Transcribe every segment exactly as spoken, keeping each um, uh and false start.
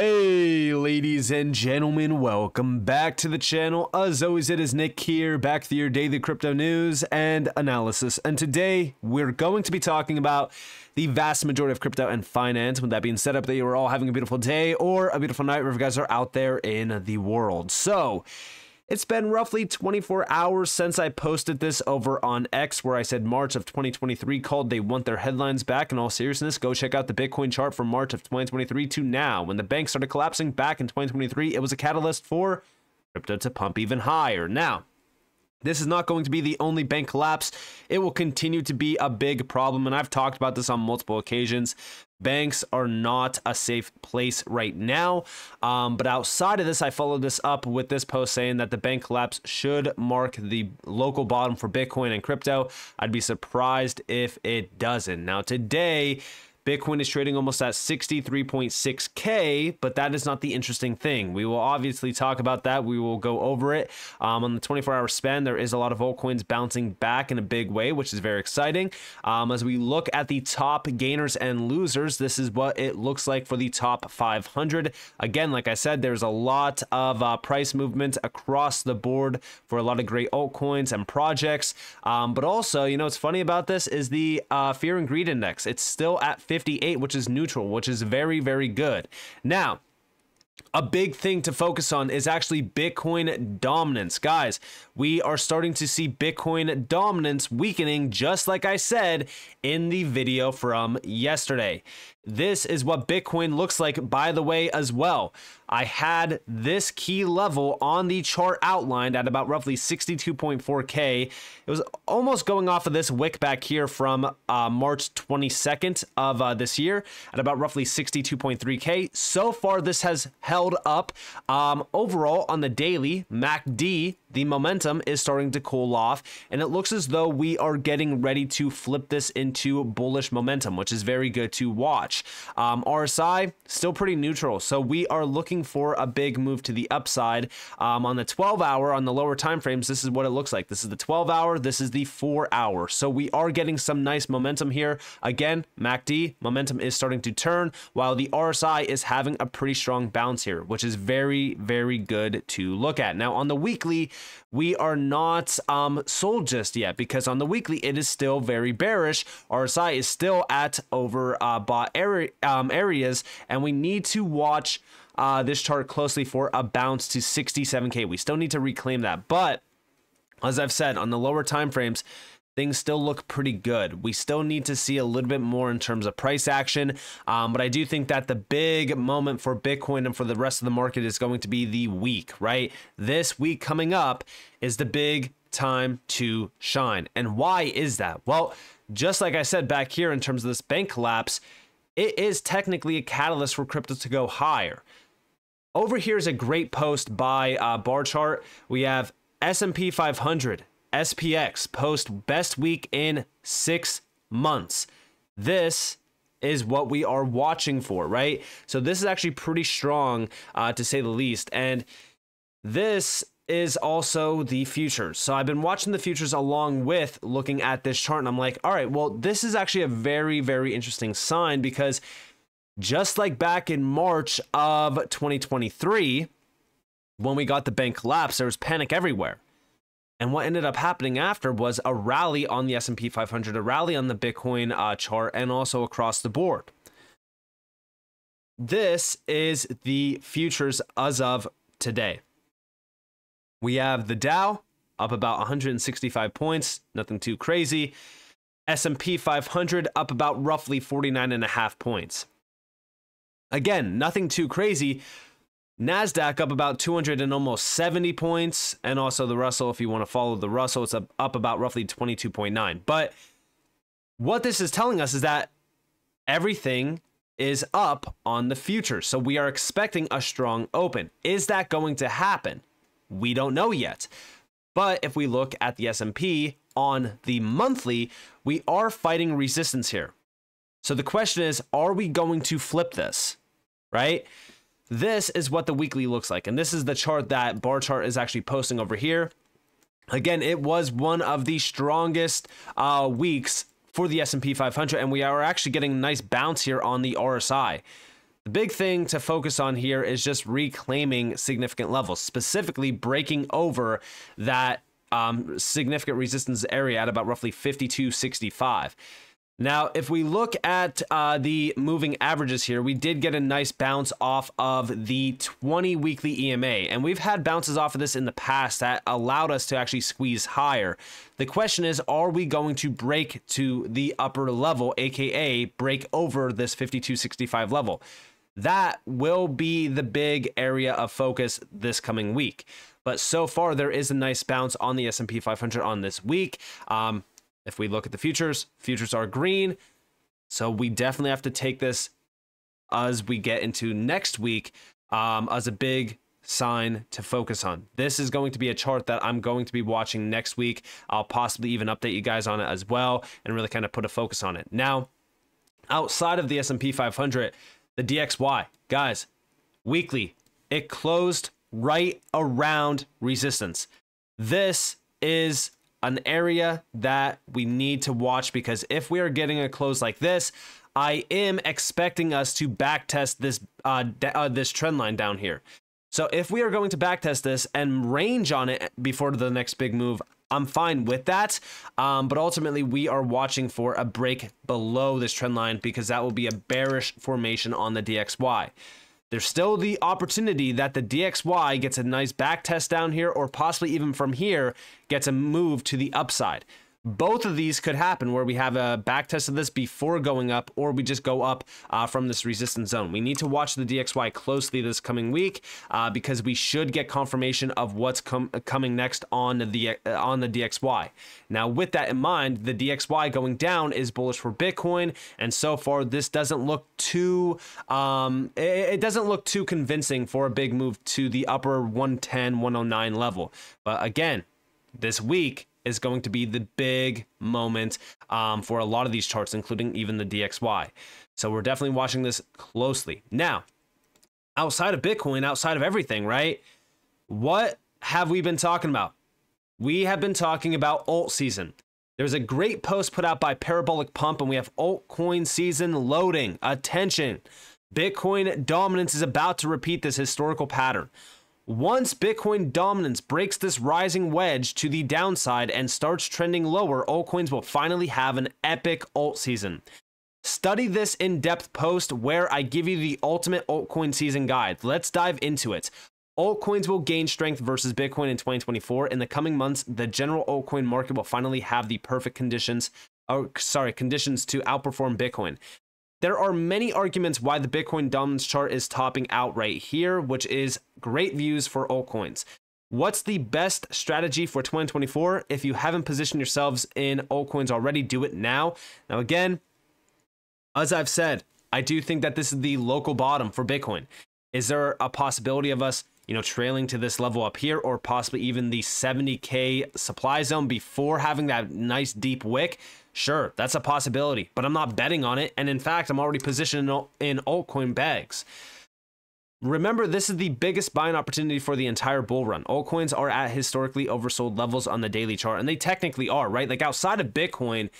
Hey ladies and gentlemen, welcome back to the channel. As always, it is Nick here, back to your daily crypto news and analysis. And today we're going to be talking about the vast majority of crypto and finance. With that being said, I hope that you are all having a beautiful day or a beautiful night wherever you guys are out there in the world. So it's been roughly twenty-four hours since I posted this over on X, where I said March of twenty twenty-three called they want their headlines back. In all seriousness, go check out the Bitcoin chart from March of twenty twenty-three to now. When the bank started collapsing back in twenty twenty-three, it was a catalyst for crypto to pump even higher. Now, this is not going to be the only bank collapse. It will continue to be a big problem, and I've talked about this on multiple occasions. Banks are not a safe place right now, um, but outside of this, I followed this up with this post saying that the bank collapse should mark the local bottom for Bitcoin and crypto. I'd be surprised if it doesn't. Now today, Bitcoin is trading almost at sixty-three point six K, but that is not the interesting thing. We will obviously talk about that. We will go over it. Um, on the twenty-four hour span, there is a lot of altcoins bouncing back in a big way, which is very exciting. Um, as we look at the top gainers and losers, this is what it looks like for the top five hundred. Again, like I said, there's a lot of uh, price movement across the board for a lot of great altcoins and projects. Um, but also, you know, what's funny about this is the uh, fear and greed index. It's still at fifty-eight, which is neutral, which is very, very good. Now, a big thing to focus on is actually Bitcoin dominance. Guys, we are starting to see Bitcoin dominance weakening, just like I said in the video from yesterday. This is what Bitcoin looks like, by the way, as well. I had this key level on the chart outlined at about roughly sixty-two point four K. It was almost going off of this wick back here from uh, March twenty-second of uh, this year at about roughly sixty-two point three K. So far, this has held up. Um, overall, on the daily, M A C D, the momentum is starting to cool off, and it looks as though we are getting ready to flip this into bullish momentum, which is very good to watch. Um, R S I, still pretty neutral, so we are looking for a big move to the upside. Um, on the twelve hour, on the lower time frames, this is what it looks like. This is the twelve hour, this is the four hour. So we are getting some nice momentum here. Again, M A C D, momentum is starting to turn, while the R S I is having a pretty strong bounce here, which is very, very good to look at. Now, on the weekly, we are not um, sold just yet, because on the weekly, it is still very bearish. R S I is still at over uh, bought area, um, areas, and we need to watch uh, this chart closely for a bounce to sixty-seven K. We still need to reclaim that. But as I've said, on the lower time frames, things still look pretty good. We still need to see a little bit more in terms of price action, um, but I do think that the big moment for Bitcoin and for the rest of the market is going to be the week, right? This week coming up is the big time to shine. And why is that? Well, just like I said back here in terms of this bank collapse, it is technically a catalyst for crypto to go higher. Over here is a great post by uh, Bar Chart. We have S and P five hundred. S P X post best week in six months. This is what we are watching for, right? So this is actually pretty strong, uh, to say the least. And this is also the futures. So I've been watching the futures along with looking at this chart, and I'm like, all right, well, this is actually a very, very interesting sign, because just like back in March of twenty twenty-three, when we got the bank collapse, there was panic everywhere. And what ended up happening after was a rally on the S and P five hundred, a rally on the Bitcoin uh, chart, and also across the board. This is the futures as of today. We have the Dow up about one hundred sixty-five points, nothing too crazy. S and P five hundred up about roughly forty-nine and a half points. Again, nothing too crazy. NASDAQ up about two hundred and almost seventy points, and also the Russell, if you want to follow the Russell, it's up, up about roughly twenty-two point nine. But what this is telling us is that everything is up on the future, so we are expecting a strong open. Is that going to happen? We don't know yet. But if we look at the S and P on the monthly, we are fighting resistance here. So the question is, are we going to flip this, right? This is what the weekly looks like, and this is the chart that Bar Chart is actually posting over here. Again, it was one of the strongest uh, weeks for the S and P five hundred, and we are actually getting a nice bounce here on the R S I. The big thing to focus on here is just reclaiming significant levels, specifically breaking over that um, significant resistance area at about roughly fifty-two sixty-five. Now, if we look at uh, the moving averages here, we did get a nice bounce off of the twenty weekly E M A, and we've had bounces off of this in the past that allowed us to actually squeeze higher. The question is, are we going to break to the upper level, aka break over this fifty-two sixty-five level? That will be the big area of focus this coming week. But so far, there is a nice bounce on the S and P five hundred on this week. Um, if we look at the futures, futures are green. So we definitely have to take this as we get into next week um, as a big sign to focus on. This is going to be a chart that I'm going to be watching next week. I'll possibly even update you guys on it as well and really kind of put a focus on it. Now, outside of the S and P five hundred, the D X Y, guys, weekly, it closed right around resistance. This is an area that we need to watch, because if we are getting a close like this, I am expecting us to backtest this uh, uh, this trend line down here. So if we are going to backtest this and range on it before the next big move, I'm fine with that. Um, but ultimately, we are watching for a break below this trend line, because that will be a bearish formation on the D X Y. There's still the opportunity that the D X Y gets a nice back test down here, or possibly even from here gets a move to the upside. Both of these could happen, where we have a back test of this before going up, or we just go up uh, from this resistance zone. We need to watch the D X Y closely this coming week uh, because we should get confirmation of what's com coming next on the, uh, on the D X Y. Now, with that in mind, the D X Y going down is bullish for Bitcoin. And so far, this doesn't look too, um, it, it doesn't look too convincing for a big move to the upper one ten, one oh nine level. But again, this week is going to be the big moment um, for a lot of these charts, including even the D X Y. So we're definitely watching this closely. Now, outside of Bitcoin, outside of everything, right? What have we been talking about? We have been talking about alt season. There's a great post put out by Parabolic Pump, and we have altcoin season loading. Attention, Bitcoin dominance is about to repeat this historical pattern. Once Bitcoin dominance breaks this rising wedge to the downside and starts trending lower, altcoins will finally have an epic alt season. Study this in-depth post where I give you the ultimate altcoin season guide. Let's dive into it. Altcoins will gain strength versus Bitcoin in twenty twenty-four. In the coming months, the general altcoin market will finally have the perfect conditions, or sorry, conditions to outperform Bitcoin. There are many arguments why the Bitcoin dominance chart is topping out right here, which is great views for altcoins. What's the best strategy for twenty twenty-four? If you haven't positioned yourselves in altcoins already, do it now. Now, again, as I've said, I do think that this is the local bottom for Bitcoin. Is there a possibility of us, you know, trailing to this level up here, or possibly even the seventy K supply zone before having that nice deep wick? Sure, that's a possibility, but I'm not betting on it. And in fact, I'm already positioned in altcoin bags. Remember, this is the biggest buying opportunity for the entire bull run. Altcoins are at historically oversold levels on the daily chart, and they technically are, right? Like, outside of Bitcoin,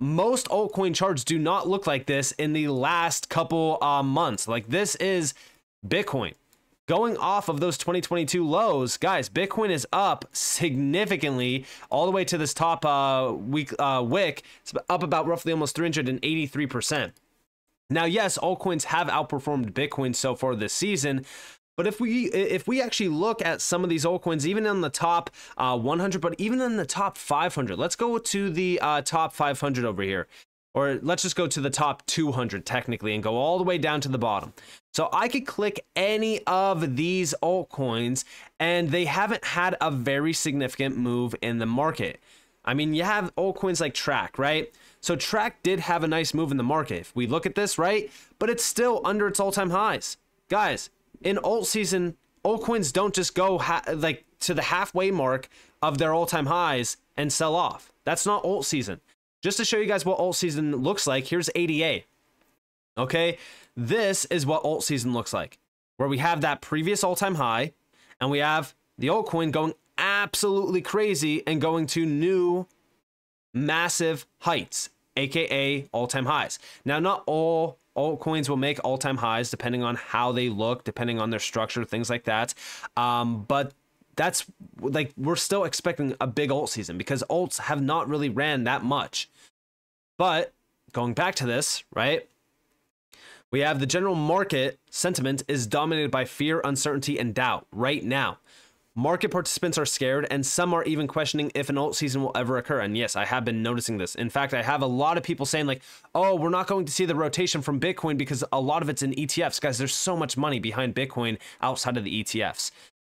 most altcoin charts do not look like this in the last couple uh, months. Like, this is Bitcoin. Going off of those twenty twenty-two lows, guys, Bitcoin is up significantly all the way to this top uh, week, uh, wick. It's up about roughly almost three hundred eighty-three percent. Now, yes, altcoins have outperformed Bitcoin so far this season. But if we if we actually look at some of these altcoins, even on the top uh, one hundred, but even in the top five hundred, let's go to the uh, top five hundred over here. Or let's just go to the top two hundred technically and go all the way down to the bottom. So I could click any of these altcoins, and they haven't had a very significant move in the market. I mean, you have altcoins like TRAC, right? So TRAC did have a nice move in the market. If we look at this, right? But it's still under its all-time highs. Guys, in alt season, altcoins don't just go ha like to the halfway mark of their all-time highs and sell off. That's not alt season. Just to show you guys what alt season looks like, here's A D A. Okay, this is what alt season looks like, where we have that previous all-time high, and we have the altcoin going absolutely crazy and going to new massive heights, aka all-time highs. Now, not all altcoins will make all-time highs depending on how they look, depending on their structure, things like that. Um, but that's like, we're still expecting a big alt season because alts have not really ran that much. But going back to this, right? We have the general market sentiment is dominated by fear, uncertainty, and doubt right now. Market participants are scared, and some are even questioning if an alt season will ever occur. And yes, I have been noticing this. In fact, I have a lot of people saying like, oh, we're not going to see the rotation from Bitcoin because a lot of it's in E T Fs. Guys, there's so much money behind Bitcoin outside of the E T Fs.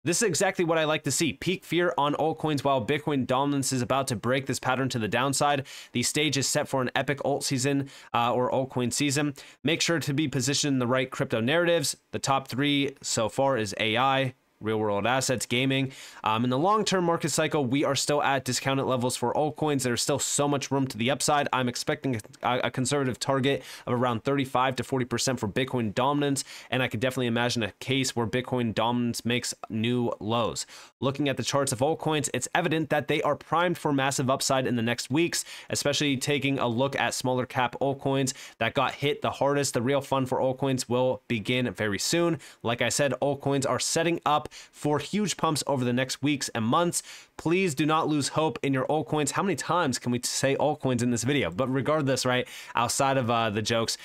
This is exactly what I like to see. Peak fear on altcoins while Bitcoin dominance is about to break this pattern to the downside. The stage is set for an epic alt season uh, or altcoin season. Make sure to be positioned in the right crypto narratives. The top three so far is A I, real world assets, gaming. Um, in the long-term market cycle, we are still at discounted levels for altcoins. There's still so much room to the upside. I'm expecting a, a conservative target of around thirty-five to forty percent for Bitcoin dominance. And I could definitely imagine a case where Bitcoin dominance makes new lows. Looking at the charts of altcoins, it's evident that they are primed for massive upside in the next weeks, especially taking a look at smaller cap altcoins that got hit the hardest. The real fun for altcoins will begin very soon. Like I said, altcoins are setting up for huge pumps over the next weeks and months. Please do not lose hope in your altcoins. How many times can we say altcoins in this video? But regardless, right, outside of uh, the jokes,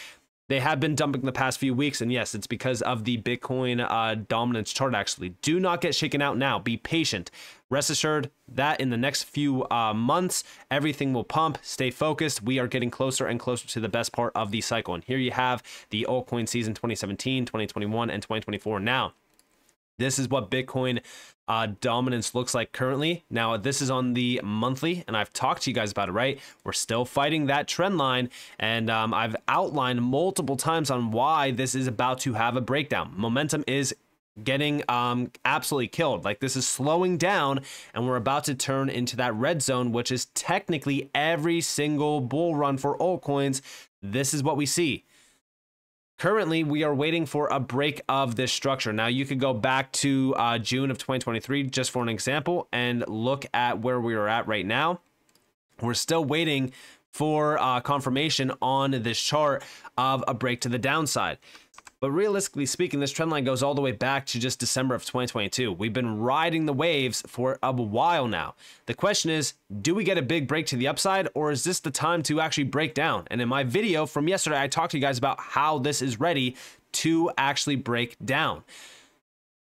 they have been dumping the past few weeks, and yes, it's because of the Bitcoin uh, dominance chart, actually. Do not get shaken out now. Be patient. Rest assured that in the next few uh, months, everything will pump. Stay focused. We are getting closer and closer to the best part of the cycle. And here you have the altcoin season twenty seventeen, twenty twenty-one, and twenty twenty-four now. This is what Bitcoin uh, dominance looks like currently. Now, this is on the monthly, and I've talked to you guys about it, right? We're still fighting that trend line, and um, I've outlined multiple times on why this is about to have a breakdown. Momentum is getting um, absolutely killed. Like, this is slowing down, and we're about to turn into that red zone, which is technically every single bull run for altcoins. This is what we see. Currently, we are waiting for a break of this structure. Now, you could go back to uh, June of twenty twenty-three, just for an example, and look at where we are at right now. We're still waiting for uh, confirmation on this chart of a break to the downside. But realistically speaking, this trend line goes all the way back to just December of twenty twenty-two. We've been riding the waves for a while now. The question is, do we get a big break to the upside, or is this the time to actually break down? And in my video from yesterday, I talked to you guys about how this is ready to actually break down.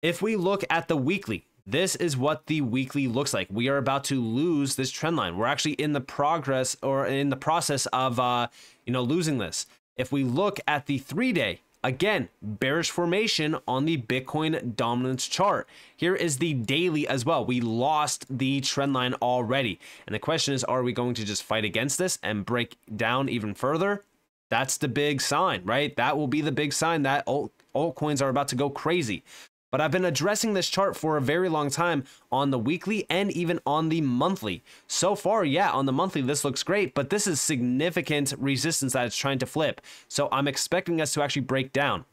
If we look at the weekly, this is what the weekly looks like. We are about to lose this trend line. We're actually in the progress or in the process of uh, you know, losing this. If we look at the three-day, again, bearish formation on the Bitcoin dominance chart. Here is the daily as well. We lost the trend line already. And the question is, are we going to just fight against this and break down even further? That's the big sign, right? That will be the big sign that alt, altcoins are about to go crazy. But I've been addressing this chart for a very long time on the weekly and even on the monthly. So far, yeah, on the monthly, this looks great, but this is significant resistance that it's trying to flip. So I'm expecting us to actually break down.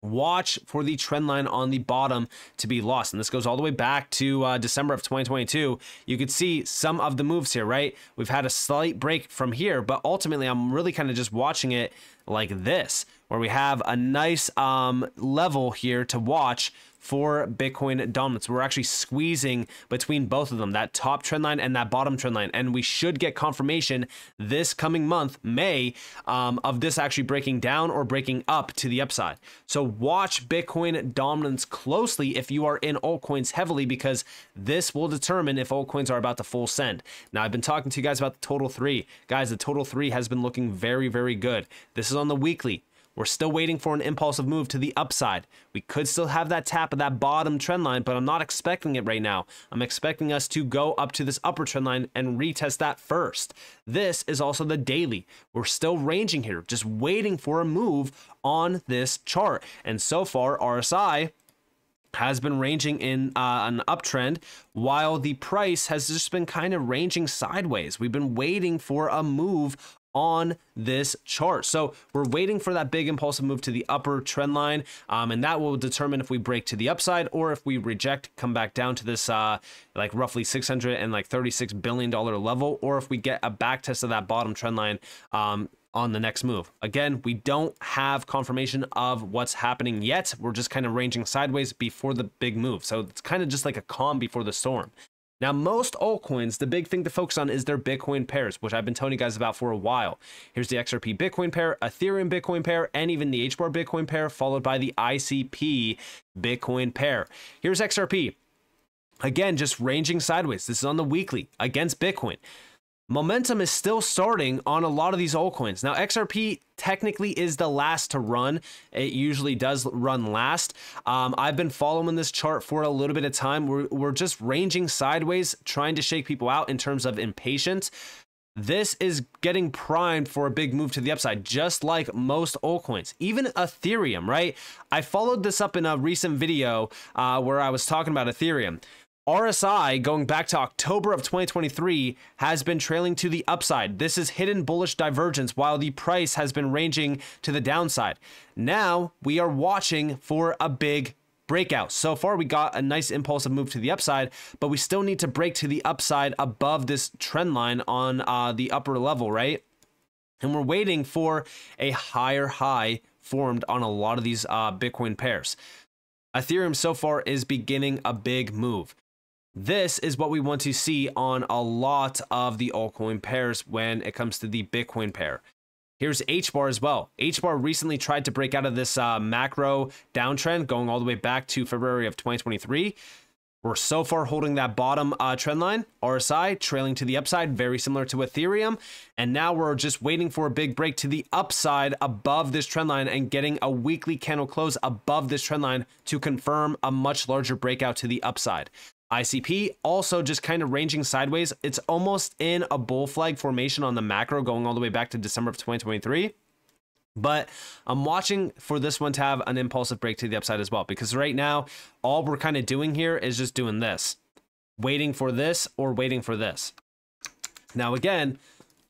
Watch for the trend line on the bottom to be lost. And this goes all the way back to uh, December of twenty twenty-two. You could see some of the moves here, right? We've had a slight break from here, but ultimately I'm really kind of just watching it like this, where we have a nice um, level here to watch for Bitcoin dominance. We're actually squeezing between both of them, that top trend line and that bottom trend line. And we should get confirmation this coming month, May, um, of this actually breaking down or breaking up to the upside. So watch Bitcoin dominance closely if you are in altcoins heavily, because this will determine if altcoins are about to full send. Now, I've been talking to you guys about the total three. Guys, the total three has been looking very, very good. This is on the weekly. We're still waiting for an impulsive move to the upside. We could still have that tap of that bottom trend line, but I'm not expecting it right now. I'm expecting us to go up to this upper trend line and retest that first. This is also the daily. We're still ranging here, just waiting for a move on this chart. And so far, R S I has been ranging in uh, an uptrend, while the price has just been kind of ranging sideways. We've been waiting for a move on this chart. So we're waiting for that big impulsive move to the upper trend line, um, and that will determine if we break to the upside or if we reject, come back down to this uh, like roughly six hundred thirty-six billion dollar level, or if we get a back test of that bottom trend line um, on the next move. Again, we don't have confirmation of what's happening yet. We're just kind of ranging sideways before the big move. So it's kind of just like a calm before the storm. Now, most altcoins, the big thing to focus on is their Bitcoin pairs, which I've been telling you guys about for a while. Here's the X R P Bitcoin pair, Ethereum Bitcoin pair, and even the H bar Bitcoin pair, followed by the I C P Bitcoin pair. Here's X R P. Again, just ranging sideways. This is on the weekly against Bitcoin. Momentum is still starting on a lot of these altcoins. Now, X R P technically is the last to run. It usually does run last. Um, I've been following this chart for a little bit of time. We're, we're just ranging sideways, trying to shake people out in terms of impatience. This is getting primed for a big move to the upside, just like most altcoins, even Ethereum, right? I followed this up in a recent video uh, where I was talking about Ethereum. R S I, going back to October of twenty twenty-three, has been trailing to the upside. This is hidden bullish divergence while the price has been ranging to the downside. Now we are watching for a big breakout. So far, we got a nice impulsive move to the upside, but we still need to break to the upside above this trend line on uh, the upper level, right? And we're waiting for a higher high formed on a lot of these uh, Bitcoin pairs. Ethereum so far is beginning a big move. This is what we want to see on a lot of the altcoin pairs when it comes to the Bitcoin pair. Here's H bar as well. H bar recently tried to break out of this uh, macro downtrend going all the way back to February of twenty twenty-three. We're so far holding that bottom uh, trend line. R S I trailing to the upside, very similar to Ethereum. And now we're just waiting for a big break to the upside above this trend line and getting a weekly candle close above this trend line to confirm a much larger breakout to the upside. I C P also just kind of ranging sideways. It's almost in a bull flag formation on the macro going all the way back to December of twenty twenty-three. But I'm watching for this one to have an impulsive break to the upside as well, because right now, all we're kind of doing here is just doing this, waiting for this or waiting for this. Now, again,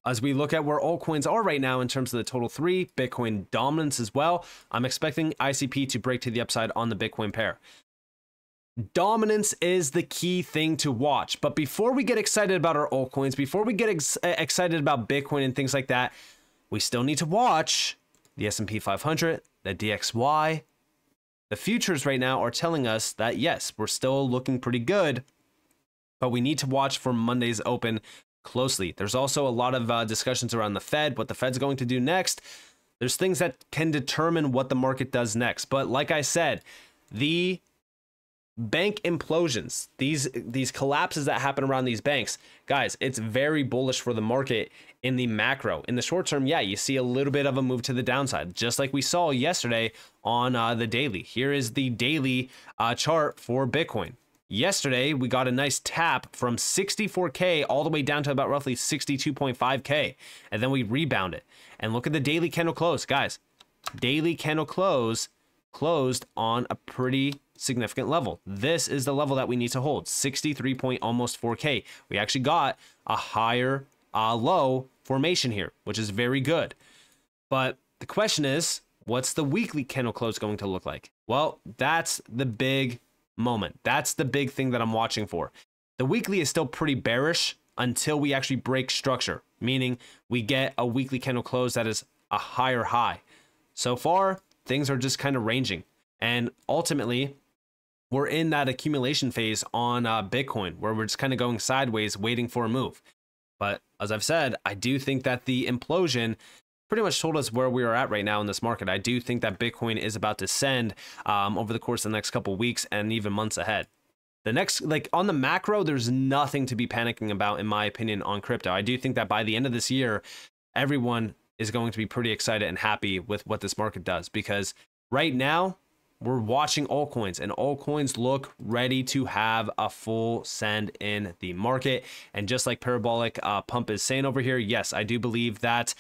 as we look at where altcoins are right now in terms of the total three, Bitcoin dominance as well, I'm expecting I C P to break to the upside on the Bitcoin pair. Dominance is the key thing to watch. But before we get excited about our altcoins, before we get ex excited about Bitcoin and things like that, we still need to watch the S and P five hundred, the D X Y. The futures right now are telling us that, yes, we're still looking pretty good, but we need to watch for Monday's open closely. There's also a lot of uh, discussions around the Fed, what the Fed's going to do next. There's things that can determine what the market does next. But like I said, the bank implosions, these these collapses that happen around these banks, guys, it's very bullish for the market in the macro. In the short term, yeah, you see a little bit of a move to the downside, just like we saw yesterday on uh, the daily. Here is the daily uh, chart for Bitcoin. Yesterday, we got a nice tap from sixty-four K all the way down to about roughly sixty-two point five K, and then we rebound it. And look at the daily candle close, guys. Daily candle close closed on a pretty significant level. This is the level that we need to hold, sixty-three point almost four K. We actually got a higher uh, low formation here, which is very good. But the question is, what's the weekly candle close going to look like? Well, that's the big moment. That's the big thing that I'm watching for. The weekly is still pretty bearish until we actually break structure, meaning we get a weekly candle close that is a higher high. So far, things are just kind of ranging. And ultimately, we're in that accumulation phase on uh, Bitcoin, where we're just kind of going sideways, waiting for a move. But as I've said, I do think that the implosion pretty much told us where we are at right now in this market. I do think that Bitcoin is about to send um, over the course of the next couple of weeks and even months ahead. The next, like on the macro, there's nothing to be panicking about, in my opinion, on crypto. I do think that by the end of this year, everyone is going to be pretty excited and happy with what this market does, because right now, we're watching altcoins, and altcoins look ready to have a full send in the market. And just like Parabolic uh, Pump is saying over here, yes, I do believe that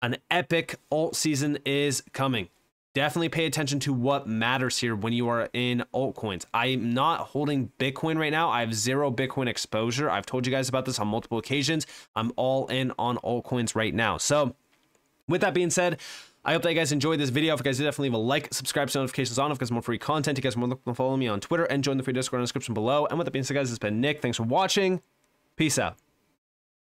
an epic alt season is coming. Definitely pay attention to what matters here when you are in altcoins. I'm not holding Bitcoin right now. I have zero Bitcoin exposure. I've told you guys about this on multiple occasions. I'm all in on altcoins right now. So with that being said, I hope that you guys enjoyed this video. If you guys did, definitely leave a like, subscribe, to notifications on if you guys want more free content. You guys want to follow me on Twitter and join the free Discord in the description below. And with that being said, guys, it's been Nick. Thanks for watching. Peace out.